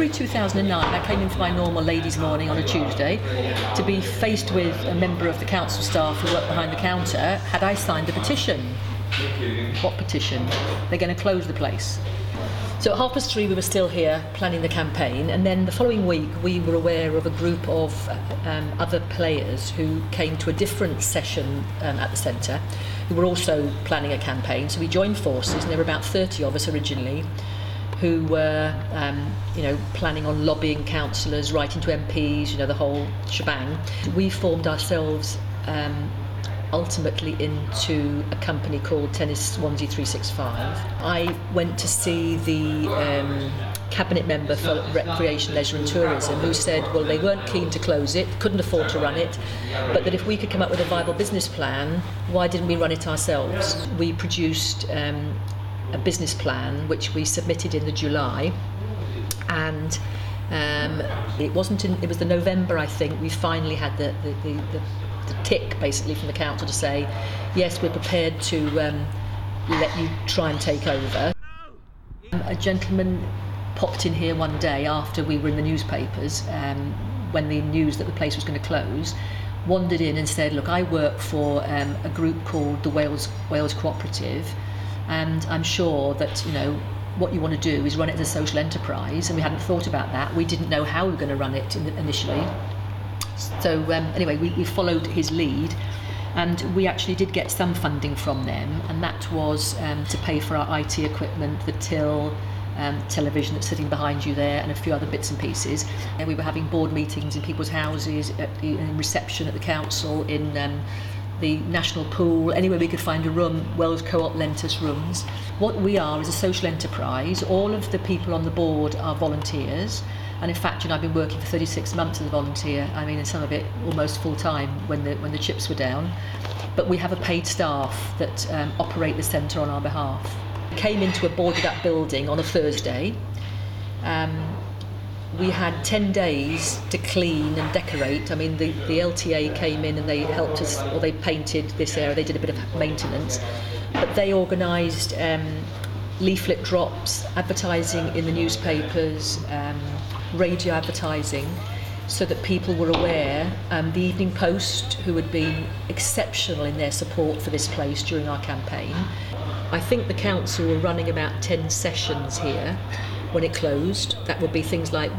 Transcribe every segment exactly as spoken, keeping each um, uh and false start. February two thousand nine, I came in for my normal ladies' morning on a Tuesday to be faced with a member of the council staff who worked behind the counter. Had I signed a petition? What petition? They're going to close the place. So at half past three we were still here planning the campaign, and then the following week we were aware of a group of um, other players who came to a different session um, at the centre who were also planning a campaign. So we joined forces, and there were about thirty of us originally who were um, you know, planning on lobbying councillors, writing to M Ps, you know, the whole shebang. We formed ourselves um, ultimately into a company called Tennis Swansea three sixty-five. I went to see the um, cabinet member for recreation, leisure and tourism, who said, well, they weren't keen to close it, couldn't afford to run it, but that if we could come up with a viable business plan, why didn't we run it ourselves? We produced um, a business plan which we submitted in the July, and um, it wasn't in, it was the November, I think, we finally had the, the, the, the a tick basically from the council to say, yes, we're prepared to um, let you try and take over. Um, a gentleman popped in here one day after we were in the newspapers, um, when the news that the place was going to close, wandered in and said, look, I work for um, a group called the Wales, Wales Cooperative, and I'm sure that, you know, what you want to do is run it as a social enterprise, and we hadn't thought about that. We didn't know how we were going to run it in the, initially. So um, anyway, we, we followed his lead, and we actually did get some funding from them, and that was um, to pay for our I T equipment, the till, um, television that's sitting behind you there, and a few other bits and pieces. And we were having board meetings in people's houses, at the, in reception at the council, in um, the national pool, anywhere we could find a room. Wales Co-op lent us rooms. What we are is a social enterprise. All of the people on the board are volunteers. And in fact, you know, I've been working for thirty-six months as a volunteer. I mean, and some of it almost full time when the when the chips were down. But we have a paid staff that um, operate the centre on our behalf. Came into a boarded up building on a Thursday. Um, we had ten days to clean and decorate. I mean, the, the L T A came in and they helped us, or they painted this area, they did a bit of maintenance. But they organised um, leaflet drops, advertising in the newspapers, um, radio advertising, so that people were aware. Um, the Evening Post, who had been exceptional in their support for this place during our campaign. I think the council were running about ten sessions here when it closed. That would be things like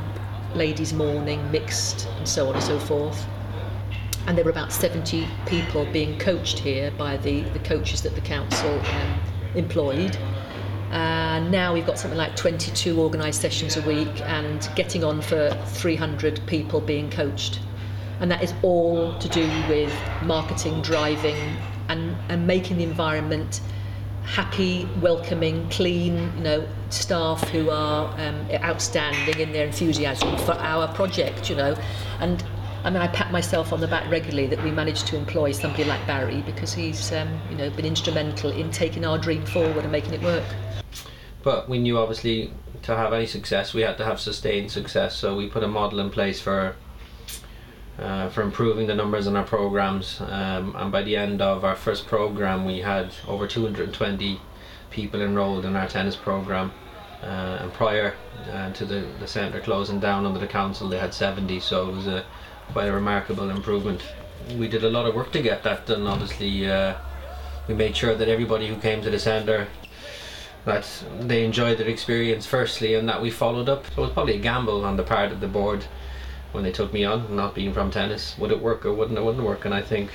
ladies' morning, mixed, and so on and so forth. And there were about seventy people being coached here by the, the coaches that the council um, employed. Uh, now we've got something like twenty-two organised sessions a week, and getting on for three hundred people being coached. And that is all to do with marketing, driving, and, and making the environment happy, welcoming, clean, you know, staff who are um, outstanding in their enthusiasm for our project, you know. And I mean, I pat myself on the back regularly that we managed to employ somebody like Barry, because he's um, you know, been instrumental in taking our dream forward and making it work. But we knew, obviously, to have any success, we had to have sustained success. So we put a model in place for uh, for improving the numbers in our programmes. Um, and by the end of our first programme, we had over two hundred twenty people enrolled in our tennis programme. Uh, and prior uh, to the, the centre closing down under the council, they had seventy. So it was a quite a remarkable improvement. We did a lot of work to get that done. Obviously, uh, we made sure that everybody who came to the centre, that they enjoyed their experience firstly, and that we followed up. So it was probably a gamble on the part of the board when they took me on, not being from tennis. Would it work or wouldn't it wouldn't work? And I think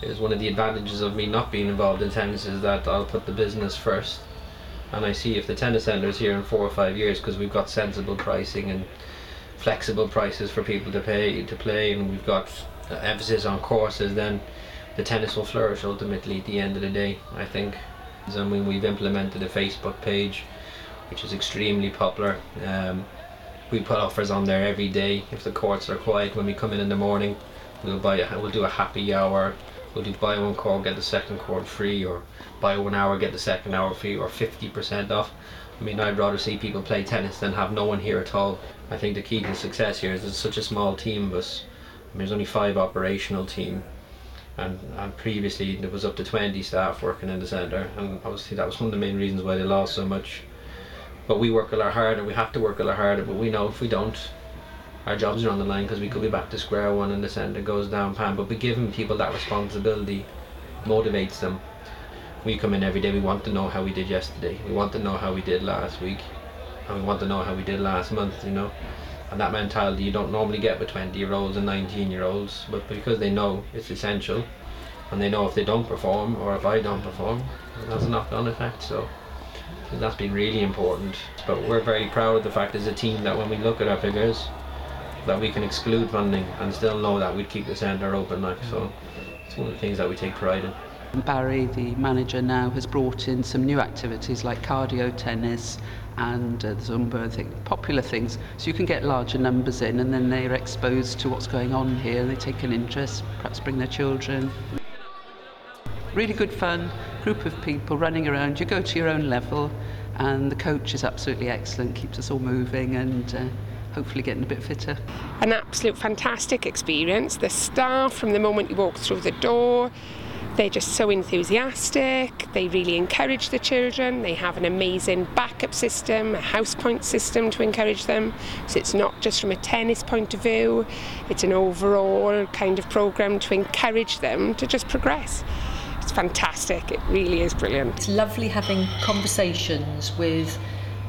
it was one of the advantages of me not being involved in tennis, is that I'll put the business first. And I see if the tennis centre is here in four or five years, because we've got sensible pricing and flexible prices for people to pay to play, and we've got emphasis on courses, then the tennis will flourish ultimately at the end of the day, I think. I mean, we've implemented a Facebook page which is extremely popular. Um, we put offers on there every day. If the courts are quiet, when we come in in the morning, we'll buy a, we'll do a happy hour. We'll do buy one court, get the second court free, or buy one hour, get the second hour free, or fifty percent off. I mean, I'd rather see people play tennis than have no one here at all. I think the key to success here is it's such a small team, but I mean, there's only five operational team. And, and previously there was up to twenty staff working in the centre, and obviously that was one of the main reasons why they lost so much. But we work a lot harder, we have to work a lot harder, but we know if we don't, our jobs are on the line, because we could be back to square one and the centre goes down pan. But by giving people that responsibility motivates them. We come in every day, we want to know how we did yesterday, we want to know how we did last week, and we want to know how we did last month, you know. And that mentality you don't normally get with twenty year olds and nineteen year olds, but because they know it's essential, and they know if they don't perform, or if I don't perform, it has a knock-on effect. So that's been really important. But we're very proud of the fact as a team that when we look at our figures, that we can exclude funding and still know that we'd keep the centre open. Like, so it's one of the things that we take pride in. Barry, the manager now, has brought in some new activities like cardio, tennis and uh, Zumba, I think, popular things, so you can get larger numbers in, and then they're exposed to what's going on here, they take an interest, perhaps bring their children. Really good fun, group of people running around, you go to your own level, and the coach is absolutely excellent, keeps us all moving and uh, hopefully getting a bit fitter. An absolute fantastic experience. The staff, from the moment you walk through the door, they're just so enthusiastic, they really encourage the children, they have an amazing backup system, a house point system to encourage them. So it's not just from a tennis point of view, it's an overall kind of programme to encourage them to just progress. It's fantastic, it really is brilliant. It's lovely having conversations with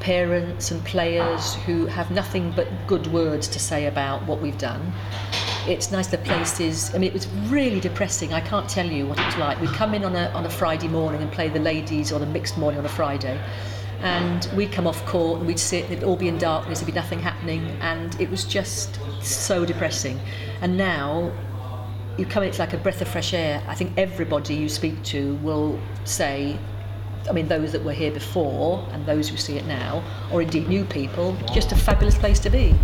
parents and players who have nothing but good words to say about what we've done. It's nice, the place is, I mean, it was really depressing, I can't tell you what it was like. We come in on a, on a Friday morning and play the ladies on a mixed morning on a Friday, and we'd come off court and we'd sit, it'd all be in darkness, there'd be nothing happening, and it was just so depressing. And now, you come in, it's like a breath of fresh air. I think everybody you speak to will say, I mean, those that were here before and those who see it now, or indeed new people, just a fabulous place to be.